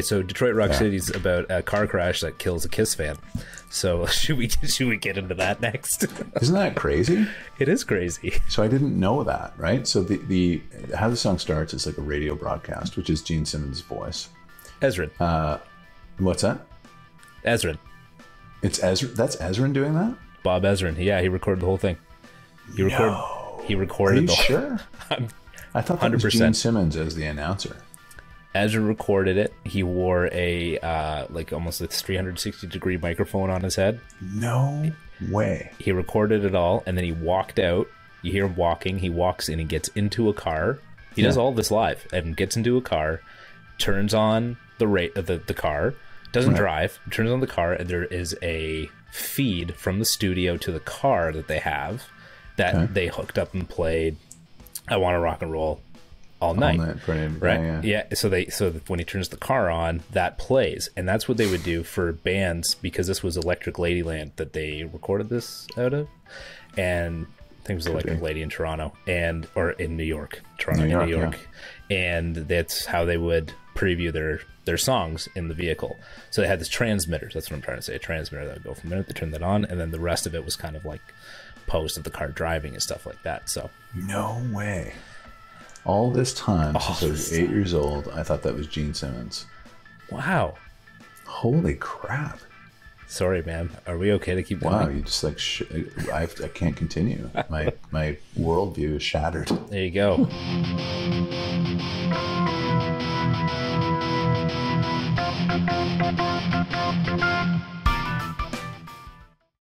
So Detroit Rock City is about a car crash that kills a Kiss fan. So should we get into that next? Isn't that crazy? It is crazy. So I didn't know that, right? So the how the song starts is like a radio broadcast, which is Gene Simmons' voice. Ezrin. What's that? Ezrin. It's Ezrin. That's Ezrin doing that. Bob Ezrin. Yeah, he recorded the whole thing. He recorded. Are you sure? I thought that was Gene Simmons as the announcer. Ezrin recorded it. He wore a like almost a 360-degree microphone on his head. No way. He recorded it all, and then he walked out. You hear him walking. He walks in and gets into a car. He does all this live and gets into a car, turns on the car, doesn't drive, turns on the car, and there is a feed from the studio to the car that they have that they hooked up and played "I Want to Rock and Roll" all night right? Yeah, so when he turns the car on, that plays, and that's what they would do for bands, because this was Electric Ladyland that they recorded this out of, and I think it was Electric Lady in Toronto or in New York, Toronto, New York, and that's how they would preview their songs in the vehicle. So they had this transmitter. That's what I'm trying to say. A transmitter that would go from there to turn that on, and then the rest of it was kind of like post of the car driving and stuff like that. So no way. All this time, since I was 8 years old, I thought that was Gene Simmons. Wow. Holy crap. Sorry, man. Are we okay to keep going? Wow, you just like, I can't continue. My worldview is shattered. There you go.